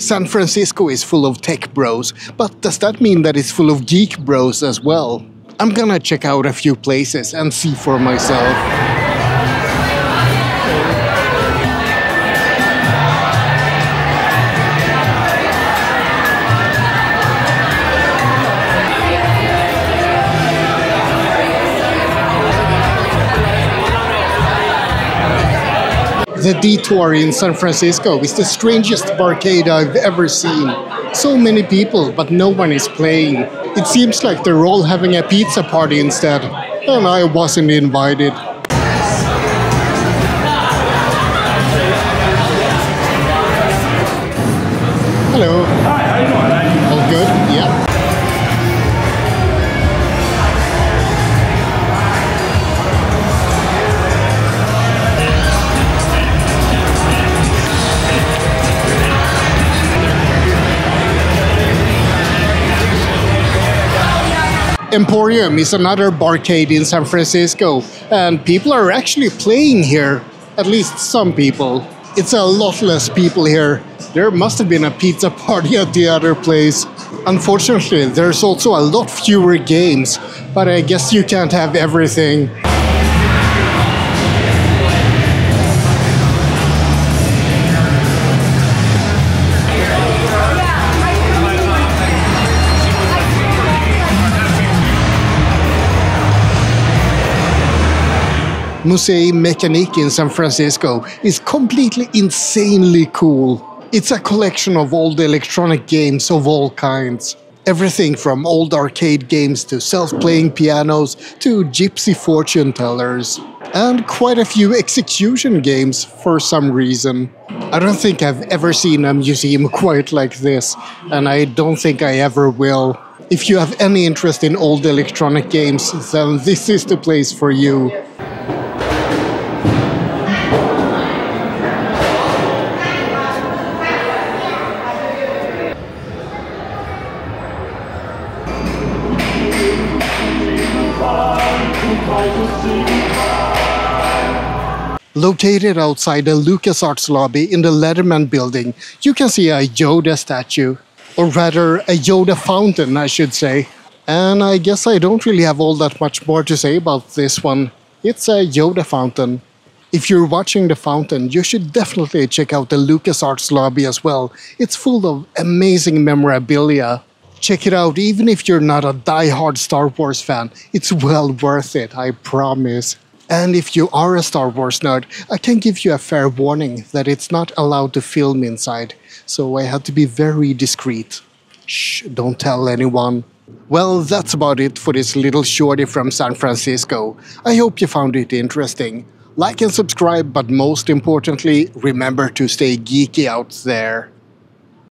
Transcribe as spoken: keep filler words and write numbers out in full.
San Francisco is full of tech bros, but does that mean that it's full of geek bros as well? I'm gonna check out a few places and see for myself. The Detour in San Francisco is the strangest barcade I've ever seen. So many people, but no one is playing. It seems like they're all having a pizza party instead, and I wasn't invited. Hello. Hi, how you doing? All good? Yeah. Emporium is another barcade in San Francisco, and people are actually playing here, at least some people. It's a lot less people here. There must have been a pizza party at the other place. Unfortunately, there's also a lot fewer games, but I guess you can't have everything. Musee Mecanique in San Francisco is completely insanely cool. It's a collection of old electronic games of all kinds. Everything from old arcade games to self-playing pianos to gypsy fortune tellers. And quite a few execution games for some reason. I don't think I've ever seen a museum quite like this, and I don't think I ever will. If you have any interest in old electronic games, then this is the place for you. Located outside the LucasArts lobby in the Letterman building, you can see a Yoda statue. Or rather, a Yoda fountain, I should say. And I guess I don't really have all that much more to say about this one. It's a Yoda fountain. If you're watching the fountain, you should definitely check out the LucasArts lobby as well. It's full of amazing memorabilia. Check it out, even if you're not a die-hard Star Wars fan. It's well worth it, I promise. And if you are a Star Wars nerd, I can give you a fair warning that it's not allowed to film inside, so I had to be very discreet. Shh, don't tell anyone. Well, that's about it for this little shorty from San Francisco. I hope you found it interesting. Like and subscribe, but most importantly, remember to stay geeky out there.